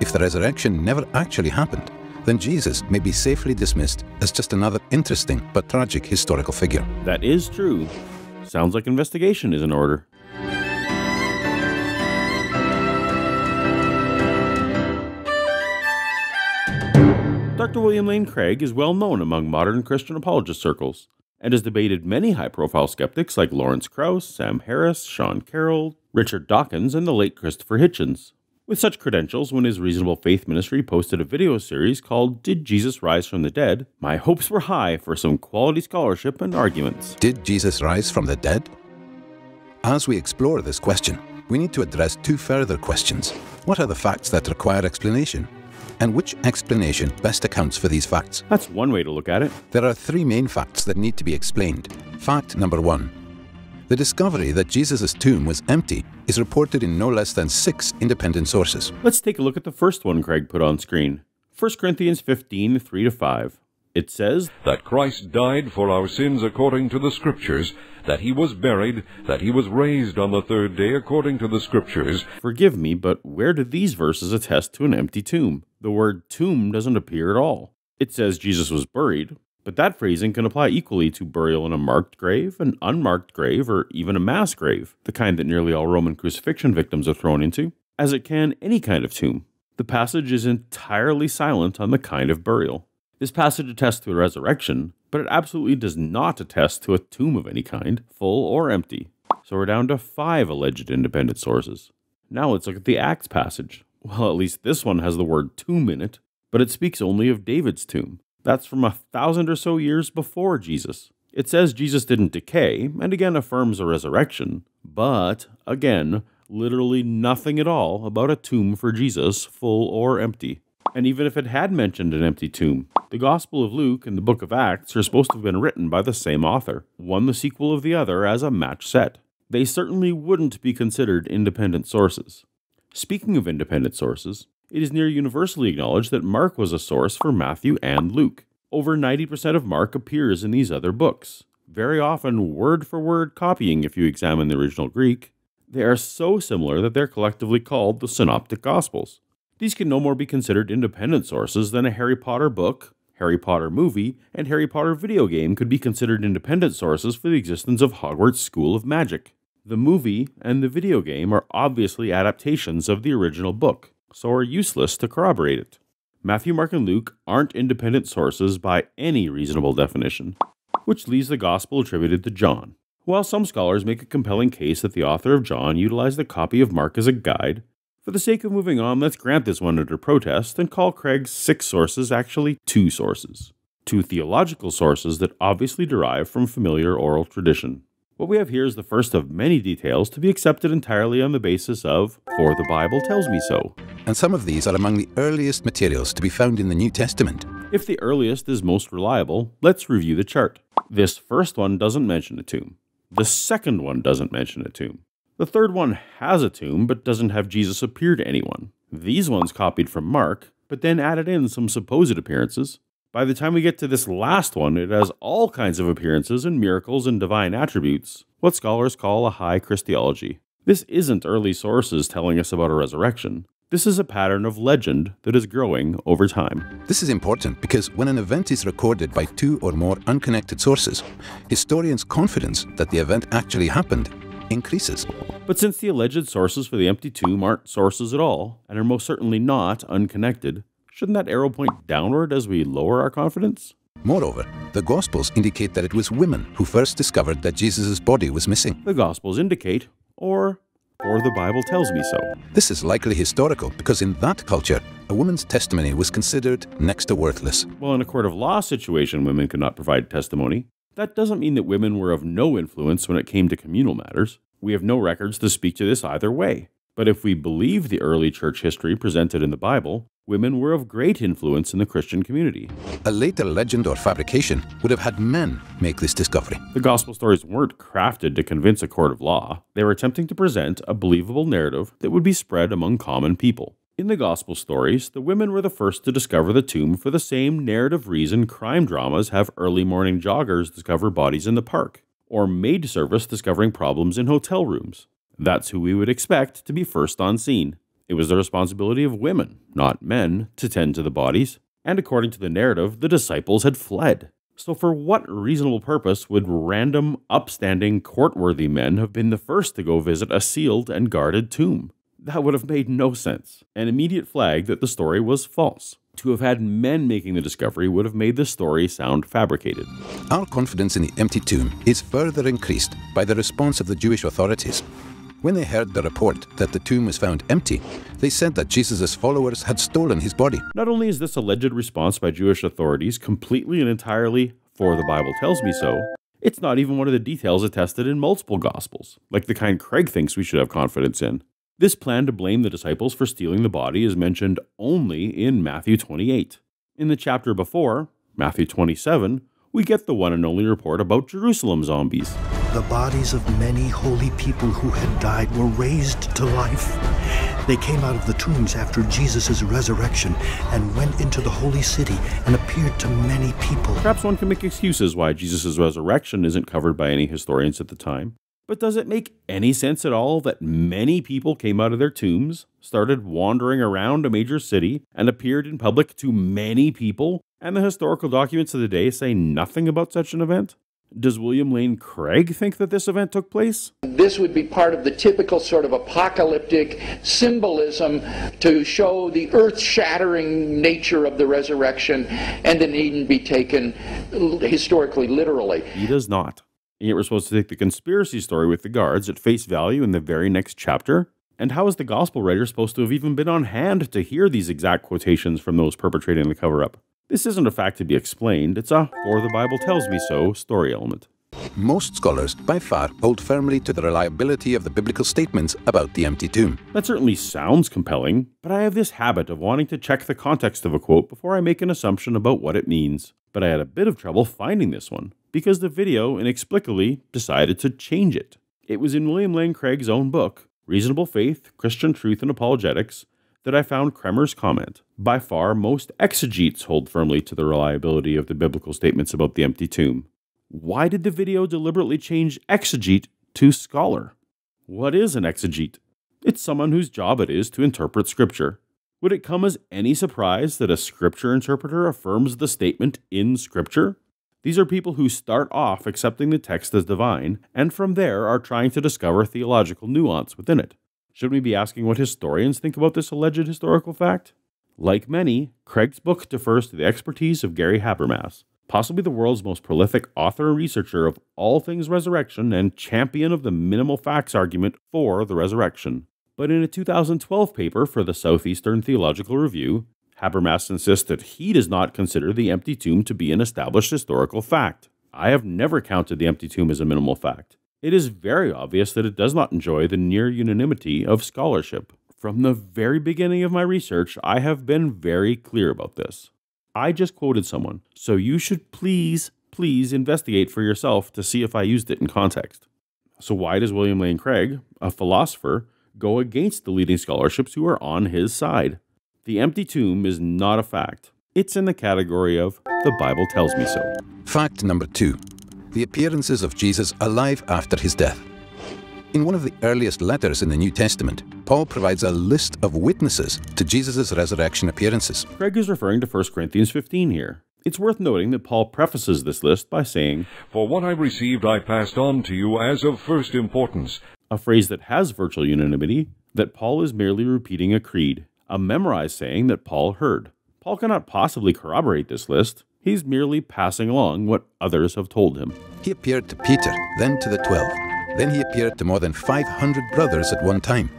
If the resurrection never actually happened, then Jesus may be safely dismissed as just another interesting but tragic historical figure. That is true. Sounds like investigation is in order. Dr. William Lane Craig is well known among modern Christian apologist circles and has debated many high-profile skeptics like Lawrence Krauss, Sam Harris, Sean Carroll, Richard Dawkins, and the late Christopher Hitchens. With such credentials, when his Reasonable Faith ministry posted a video series called Did Jesus Rise from the Dead?, my hopes were high for some quality scholarship and arguments. Did Jesus rise from the dead? As we explore this question, we need to address two further questions. What are the facts that require explanation? And which explanation best accounts for these facts? That's one way to look at it. There are three main facts that need to be explained. Fact number one. The discovery that Jesus' tomb was empty is reported in no less than 6 independent sources. Let's take a look at the first one Craig put on screen. 1 Corinthians 15, 3-5. It says, "That Christ died for our sins according to the Scriptures, that he was buried, that he was raised on the third day according to the Scriptures." Forgive me, but where do these verses attest to an empty tomb? The word tomb doesn't appear at all. It says Jesus was buried. But that phrasing can apply equally to burial in a marked grave, an unmarked grave, or even a mass grave, the kind that nearly all Roman crucifixion victims are thrown into, as it can any kind of tomb. The passage is entirely silent on the kind of burial. This passage attests to a resurrection, but it absolutely does not attest to a tomb of any kind, full or empty. So we're down to 5 alleged independent sources. Now let's look at the Acts passage. Well, at least this one has the word tomb in it, but it speaks only of David's tomb. That's from 1,000 or so years before Jesus. It says Jesus didn't decay, and again affirms a resurrection, but, again, literally nothing at all about a tomb for Jesus, full or empty. And even if it had mentioned an empty tomb, the Gospel of Luke and the Book of Acts are supposed to have been written by the same author, one the sequel of the other as a match set. They certainly wouldn't be considered independent sources. Speaking of independent sources, it is near universally acknowledged that Mark was a source for Matthew and Luke. Over 90% of Mark appears in these other books, very often word-for-word copying if you examine the original Greek. They are so similar that they're collectively called the Synoptic Gospels. These can no more be considered independent sources than a Harry Potter book, Harry Potter movie, and Harry Potter video game could be considered independent sources for the existence of Hogwarts School of Magic. The movie and the video game are obviously adaptations of the original book, so are useless to corroborate it. Matthew, Mark, and Luke aren't independent sources by any reasonable definition, which leaves the Gospel attributed to John. While some scholars make a compelling case that the author of John utilized a copy of Mark as a guide, for the sake of moving on, let's grant this one under protest and call Craig's 6 sources actually 2 sources. 2 theological sources that obviously derive from familiar oral tradition. What we have here is the first of many details to be accepted entirely on the basis of, "For the Bible tells me so." And some of these are among the earliest materials to be found in the New Testament. If the earliest is most reliable, let's review the chart. This first one doesn't mention a tomb. The second one doesn't mention a tomb. The third one has a tomb, but doesn't have Jesus appear to anyone. These ones copied from Mark, but then added in some supposed appearances. By the time we get to this last one, it has all kinds of appearances and miracles and divine attributes, what scholars call a high Christology. This isn't early sources telling us about a resurrection. This is a pattern of legend that is growing over time. This is important because when an event is recorded by 2 or more unconnected sources, historians' confidence that the event actually happened increases. But since the alleged sources for the empty tomb aren't sources at all, and are most certainly not unconnected, shouldn't that arrow point downward as we lower our confidence? Moreover, the Gospels indicate that it was women who first discovered that Jesus' body was missing. The Gospels indicate, or the Bible tells me so. This is likely historical because in that culture, a woman's testimony was considered next to worthless. Well, in a court of law situation, women could not provide testimony. That doesn't mean that women were of no influence when it came to communal matters. We have no records to speak to this either way. But if we believe the early church history presented in the Bible, women were of great influence in the Christian community. A later legend or fabrication would have had men make this discovery. The gospel stories weren't crafted to convince a court of law. They were attempting to present a believable narrative that would be spread among common people. In the gospel stories, the women were the first to discover the tomb for the same narrative reason crime dramas have early morning joggers discover bodies in the park, or maid service discovering problems in hotel rooms. That's who we would expect to be first on scene. It was the responsibility of women, not men, to tend to the bodies, and according to the narrative, the disciples had fled. So for what reasonable purpose would random, upstanding, court-worthy men have been the first to go visit a sealed and guarded tomb? That would have made no sense. An immediate flag that the story was false. To have had men making the discovery would have made the story sound fabricated. Our confidence in the empty tomb is further increased by the response of the Jewish authorities. When they heard the report that the tomb was found empty, they said that Jesus' followers had stolen his body. Not only is this alleged response by Jewish authorities completely and entirely for the Bible tells me so, it's not even one of the details attested in multiple Gospels, like the kind Craig thinks we should have confidence in. This plan to blame the disciples for stealing the body is mentioned only in Matthew 28. In the chapter before, Matthew 27, we get the one and only report about Jerusalem zombies. The bodies of many holy people who had died were raised to life. They came out of the tombs after Jesus' resurrection and went into the holy city and appeared to many people. Perhaps one can make excuses why Jesus' resurrection isn't covered by any historians at the time. But does it make any sense at all that many people came out of their tombs, started wandering around a major city, and appeared in public to many people, and the historical documents of the day say nothing about such an event? Does William Lane Craig think that this event took place? This would be part of the typical sort of apocalyptic symbolism to show the earth-shattering nature of the resurrection, and it needn't be taken historically literally. He does not. And yet we're supposed to take the conspiracy story with the guards at face value in the very next chapter? And how is the gospel writer supposed to have even been on hand to hear these exact quotations from those perpetrating the cover-up? This isn't a fact to be explained, it's a "for the Bible tells me so" story element. Most scholars, by far, hold firmly to the reliability of the biblical statements about the empty tomb. That certainly sounds compelling, but I have this habit of wanting to check the context of a quote before I make an assumption about what it means. But I had a bit of trouble finding this one, because the video inexplicably decided to change it. It was in William Lane Craig's own book, Reasonable Faith, Christian Truth and Apologetics, that I found Kremer's comment. By far, most exegetes hold firmly to the reliability of the biblical statements about the empty tomb. Why did the video deliberately change exegete to scholar? What is an exegete? It's someone whose job it is to interpret scripture. Would it come as any surprise that a scripture interpreter affirms the statement in scripture? These are people who start off accepting the text as divine, and from there are trying to discover theological nuance within it. Should we be asking what historians think about this alleged historical fact? Like many, Craig's book defers to the expertise of Gary Habermas, possibly the world's most prolific author and researcher of all things resurrection and champion of the minimal facts argument for the resurrection. But in a 2012 paper for the Southeastern Theological Review, Habermas insists that he does not consider the empty tomb to be an established historical fact. I have never counted the empty tomb as a minimal fact. It is very obvious that it does not enjoy the near unanimity of scholarship. From the very beginning of my research, I have been very clear about this. I just quoted someone, so you should please, please investigate for yourself to see if I used it in context. So why does William Lane Craig, a philosopher, go against the leading scholarships who are on his side? The empty tomb is not a fact. It's in the category of "the Bible tells me so." Fact number 2. The appearances of Jesus alive after his death. In one of the earliest letters in the New Testament, Paul provides a list of witnesses to Jesus' resurrection appearances. Craig is referring to 1 Corinthians 15 here. It's worth noting that Paul prefaces this list by saying, "For what I received I passed on to you as of first importance," a phrase that has virtual unanimity, that Paul is merely repeating a creed, a memorized saying that Paul heard. Paul cannot possibly corroborate this list. He's merely passing along what others have told him. He appeared to Peter, then to the 12. Then he appeared to more than 500 brothers at one time.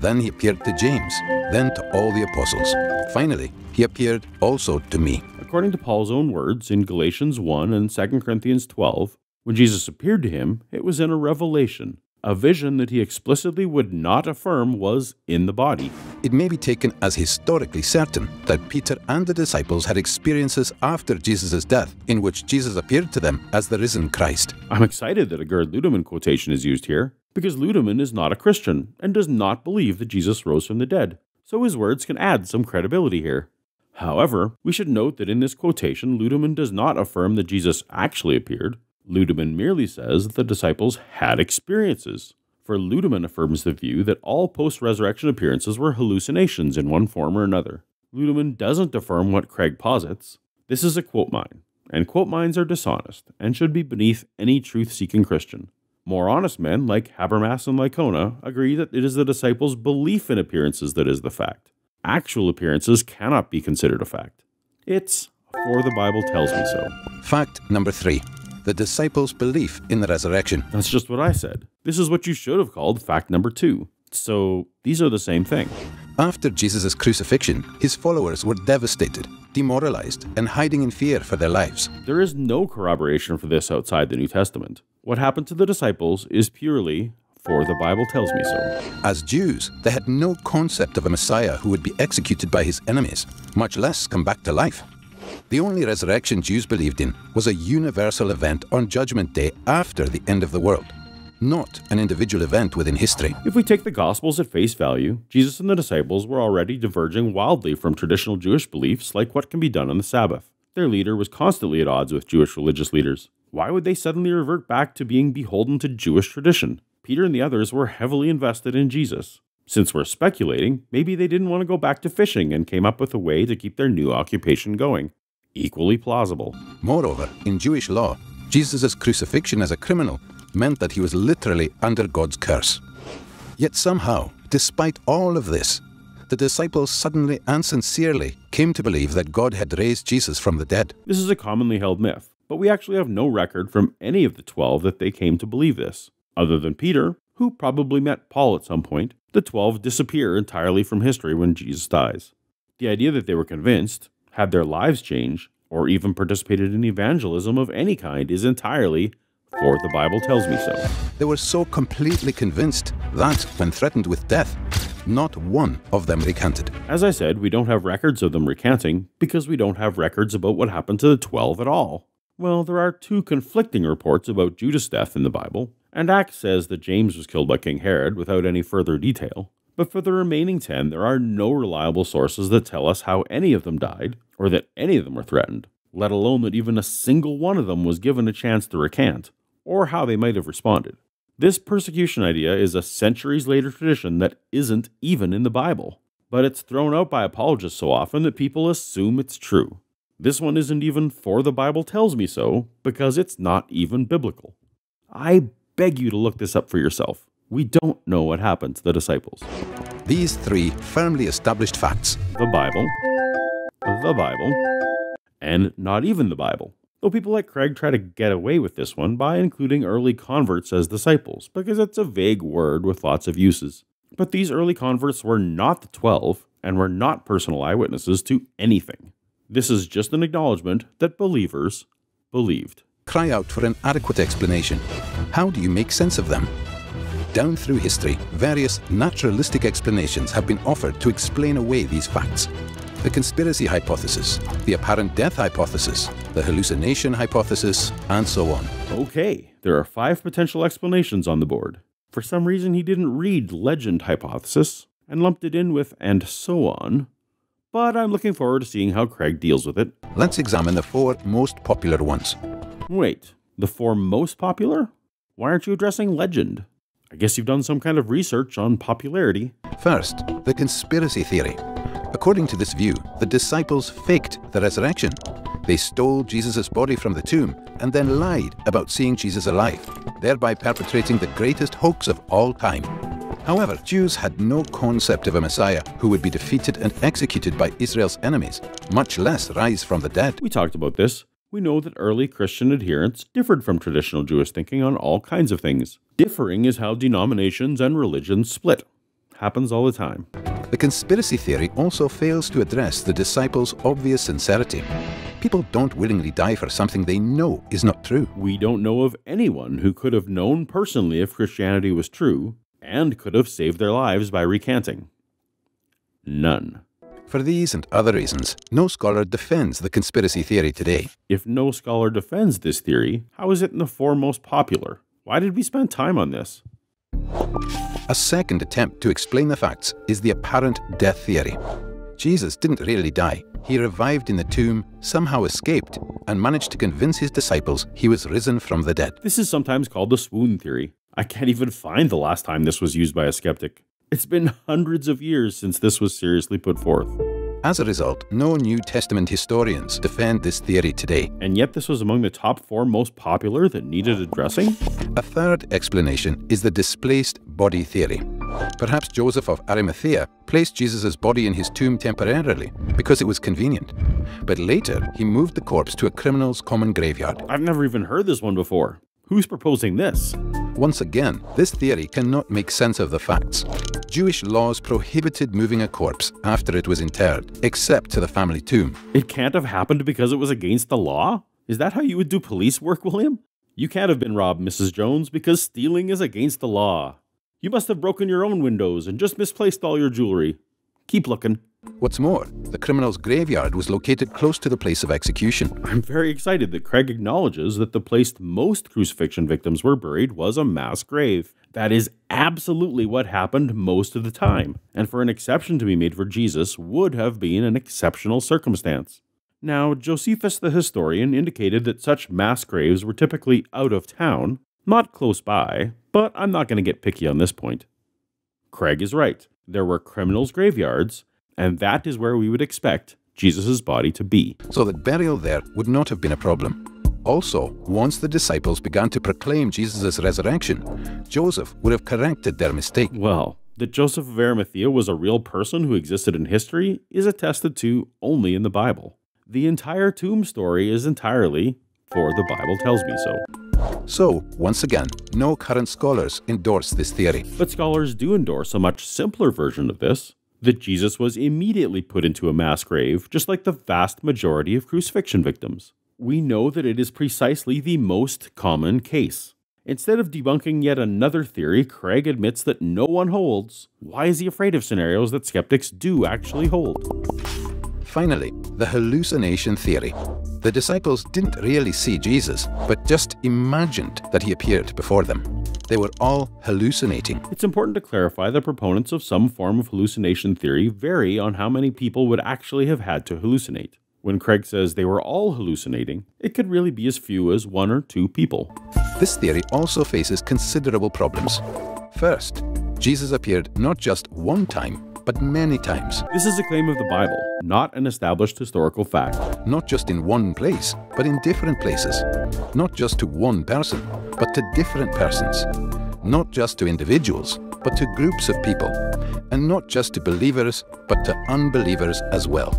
Then he appeared to James, then to all the apostles. Finally, he appeared also to me. According to Paul's own words in Galatians 1 and 2 Corinthians 12, when Jesus appeared to him, it was in a revelation, a vision that he explicitly would not affirm was in the body. It may be taken as historically certain that Peter and the disciples had experiences after Jesus' death in which Jesus appeared to them as the risen Christ. I'm excited that a Gerd Lüdemann quotation is used here, because Lüdemann is not a Christian and does not believe that Jesus rose from the dead, so his words can add some credibility here. However, we should note that in this quotation, Lüdemann does not affirm that Jesus actually appeared. Lüdemann merely says that the disciples had experiences. for Lüdemann affirms the view that all post-resurrection appearances were hallucinations in one form or another. Lüdemann doesn't affirm what Craig posits. This is a quote mine, and quote mines are dishonest and should be beneath any truth-seeking Christian. More honest men, like Habermas and Licona, agree that it is the disciples' belief in appearances that is the fact. Actual appearances cannot be considered a fact. It's for the Bible tells me so. Fact number 3. The disciples' belief in the resurrection. That's just what I said. This is what you should have called fact number 2. So these are the same thing. After Jesus' crucifixion, his followers were devastated, demoralized, and hiding in fear for their lives. There is no corroboration for this outside the New Testament. What happened to the disciples is purely, for the Bible tells me so. As Jews, they had no concept of a Messiah who would be executed by his enemies, much less come back to life. The only resurrection Jews believed in was a universal event on Judgment Day after the end of the world, not an individual event within history. If we take the Gospels at face value, Jesus and the disciples were already diverging wildly from traditional Jewish beliefs like what can be done on the Sabbath. Their leader was constantly at odds with Jewish religious leaders. Why would they suddenly revert back to being beholden to Jewish tradition? Peter and the others were heavily invested in Jesus. Since we're speculating, maybe they didn't want to go back to fishing and came up with a way to keep their new occupation going. Equally plausible. Moreover, in Jewish law, Jesus' crucifixion as a criminal meant that he was literally under God's curse. Yet somehow, despite all of this, the disciples suddenly and sincerely came to believe that God had raised Jesus from the dead. This is a commonly held myth, but we actually have no record from any of the 12 that they came to believe this. Other than Peter, who probably met Paul at some point, the 12 disappear entirely from history when Jesus dies. The idea that they were convinced, had their lives changed, or even participated in evangelism of any kind is entirely, for the Bible tells me so. They were so completely convinced that, when threatened with death, not one of them recanted. As I said, we don't have records of them recanting because we don't have records about what happened to the 12 at all. Well, there are 2 conflicting reports about Judas' death in the Bible, and Acts says that James was killed by King Herod without any further detail. But for the remaining 10, there are no reliable sources that tell us how any of them died, or that any of them were threatened, let alone that even a single one of them was given a chance to recant, or how they might have responded. This persecution idea is a centuries-later tradition that isn't even in the Bible, but it's thrown out by apologists so often that people assume it's true. This one isn't even for the Bible tells me so, because it's not even biblical. I beg you to look this up for yourself. We don't know what happened to the disciples. These 3 firmly established facts. The Bible, and not even the Bible. Though people like Craig try to get away with this one by including early converts as disciples, because it's a vague word with lots of uses. But these early converts were not the 12, and were not personal eyewitnesses to anything. This is just an acknowledgement that believers believed. Cry out for an adequate explanation. How do you make sense of them? Down through history, various naturalistic explanations have been offered to explain away these facts. The conspiracy hypothesis, the apparent death hypothesis, the hallucination hypothesis, and so on. Okay, there are 5 potential explanations on the board. For some reason, he didn't read legend hypothesis and lumped it in with and so on. But I'm looking forward to seeing how Craig deals with it. Let's examine the 4 most popular ones. Wait, the 4 most popular? Why aren't you addressing legend? I guess you've done some kind of research on popularity. First, the conspiracy theory. According to this view, the disciples faked the resurrection. They stole Jesus' body from the tomb and then lied about seeing Jesus alive, thereby perpetrating the greatest hoax of all time. However, Jews had no concept of a Messiah who would be defeated and executed by Israel's enemies, much less rise from the dead. We talked about this. We know that early Christian adherents differed from traditional Jewish thinking on all kinds of things. Differing is how denominations and religions split. Happens all the time. The conspiracy theory also fails to address the disciples' obvious sincerity. People don't willingly die for something they know is not true. We don't know of anyone who could have known personally if Christianity was true, and could have saved their lives by recanting. None. For these and other reasons, no scholar defends the conspiracy theory today. If no scholar defends this theory, how is it in the 4 most popular? Why did we spend time on this? A second attempt to explain the facts is the apparent death theory. Jesus didn't really die. He revived in the tomb, somehow escaped, and managed to convince his disciples he was risen from the dead. This is sometimes called the swoon theory. I can't even find the last time this was used by a skeptic. It's been hundreds of years since this was seriously put forth. As a result, no New Testament historians defend this theory today. And yet this was among the top four most popular that needed addressing? A third explanation is the displaced body theory. Perhaps Joseph of Arimathea placed Jesus' body in his tomb temporarily because it was convenient. But later, he moved the corpse to a criminal's common graveyard. I've never even heard this one before. Who's proposing this? Once again, this theory cannot make sense of the facts. Jewish laws prohibited moving a corpse after it was interred, except to the family tomb. It can't have happened because it was against the law? Is that how you would do police work, William? You can't have been robbed, Mrs. Jones, because stealing is against the law. You must have broken your own windows and just misplaced all your jewelry. Keep looking. What's more, the criminal's graveyard was located close to the place of execution. I'm very excited that Craig acknowledges that the place most crucifixion victims were buried was a mass grave. That is absolutely what happened most of the time, and for an exception to be made for Jesus would have been an exceptional circumstance. Now, Josephus the historian indicated that such mass graves were typically out of town, not close by, but I'm not going to get picky on this point. Craig is right. There were criminals' graveyards, and that is where we would expect Jesus' body to be. So that burial there would not have been a problem. Also, once the disciples began to proclaim Jesus' resurrection, Joseph would have corrected their mistake. Well, that Joseph of Arimathea was a real person who existed in history is attested to only in the Bible. The entire tomb story is entirely for the Bible tells me so. So, once again, no current scholars endorse this theory. But scholars do endorse a much simpler version of this, that Jesus was immediately put into a mass grave, just like the vast majority of crucifixion victims. We know that it is precisely the most common case. Instead of debunking yet another theory Craig admits that no one holds, why is he afraid of scenarios that skeptics do actually hold? Finally, the hallucination theory. The disciples didn't really see Jesus, but just imagined that he appeared before them. They were all hallucinating. It's important to clarify that proponents of some form of hallucination theory vary on how many people would actually have had to hallucinate. When Craig says they were all hallucinating, it could really be as few as 1 or 2 people. This theory also faces considerable problems. First, Jesus appeared not just one time, but many times. This is a claim of the Bible, not an established historical fact. Not just in one place, but in different places. Not just to one person, but to different persons. Not just to individuals, but to groups of people. And not just to believers, but to unbelievers as well.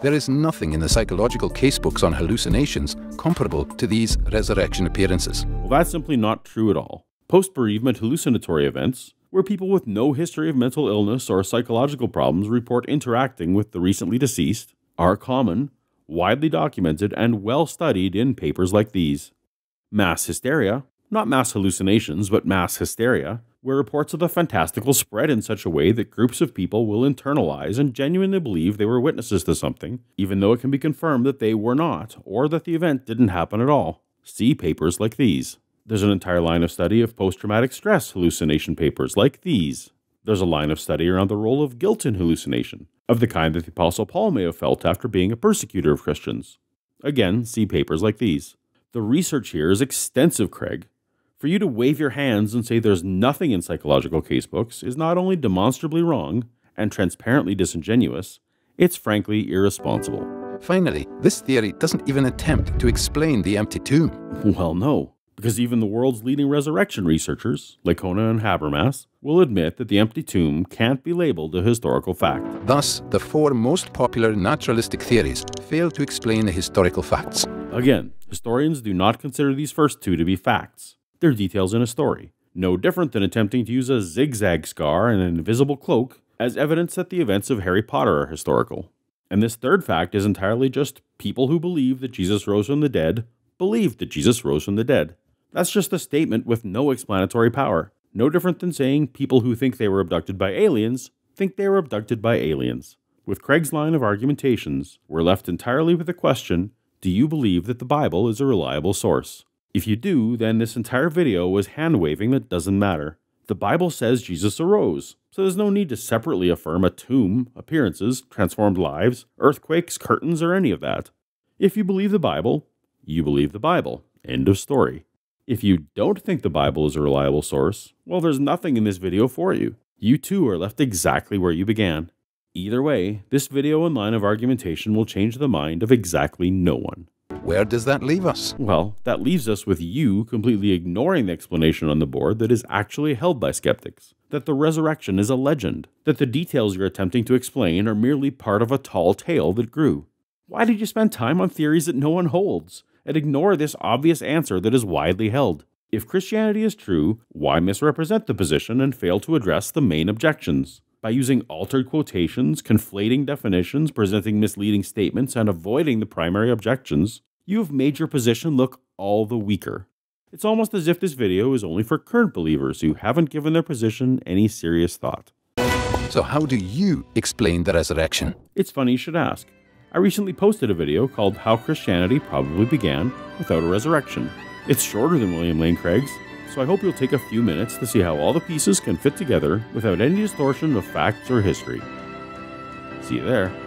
There is nothing in the psychological casebooks on hallucinations comparable to these resurrection appearances. Well, that's simply not true at all. Post-bereavement hallucinatory events, where people with no history of mental illness or psychological problems report interacting with the recently deceased, are common, widely documented, and well studied in papers like these. Mass hysteria, not mass hallucinations, but mass hysteria, where reports of the fantastical spread in such a way that groups of people will internalize and genuinely believe they were witnesses to something, even though it can be confirmed that they were not, or that the event didn't happen at all. See papers like these. There's an entire line of study of post-traumatic stress hallucination papers like these. There's a line of study around the role of guilt in hallucination, of the kind that the Apostle Paul may have felt after being a persecutor of Christians. Again, see papers like these. The research here is extensive, Craig. For you to wave your hands and say there's nothing in psychological casebooks is not only demonstrably wrong and transparently disingenuous, it's frankly irresponsible. Finally, this theory doesn't even attempt to explain the empty tomb. Well, no. Because even the world's leading resurrection researchers, Licona and Habermas, will admit that the empty tomb can't be labeled a historical fact. Thus, the four most popular naturalistic theories fail to explain the historical facts. Again, historians do not consider these first two to be facts. They're details in a story, no different than attempting to use a zigzag scar and an invisible cloak as evidence that the events of Harry Potter are historical. And this third fact is entirely just people who believe that Jesus rose from the dead believed that Jesus rose from the dead. That's just a statement with no explanatory power. No different than saying people who think they were abducted by aliens think they were abducted by aliens. With Craig's line of argumentations, we're left entirely with the question, do you believe that the Bible is a reliable source? If you do, then this entire video was hand-waving that doesn't matter. The Bible says Jesus arose, so there's no need to separately affirm a tomb, appearances, transformed lives, earthquakes, curtains, or any of that. If you believe the Bible, you believe the Bible. End of story. If you don't think the Bible is a reliable source, well, there's nothing in this video for you. You too are left exactly where you began. Either way, this video and line of argumentation will change the mind of exactly no one. Where does that leave us? Well, that leaves us with you completely ignoring the explanation on the board that is actually held by skeptics, that the resurrection is a legend, that the details you're attempting to explain are merely part of a tall tale that grew. Why did you spend time on theories that no one holds, and ignore this obvious answer that is widely held? If Christianity is true, why misrepresent the position and fail to address the main objections? By using altered quotations, conflating definitions, presenting misleading statements, and avoiding the primary objections, you have made your position look all the weaker. It's almost as if this video is only for current believers who haven't given their position any serious thought. So how do you explain the resurrection? It's funny you should ask. I recently posted a video called How Christianity Probably Began Without a Resurrection. It's shorter than William Lane Craig's, so I hope you'll take a few minutes to see how all the pieces can fit together without any distortion of facts or history. See you there.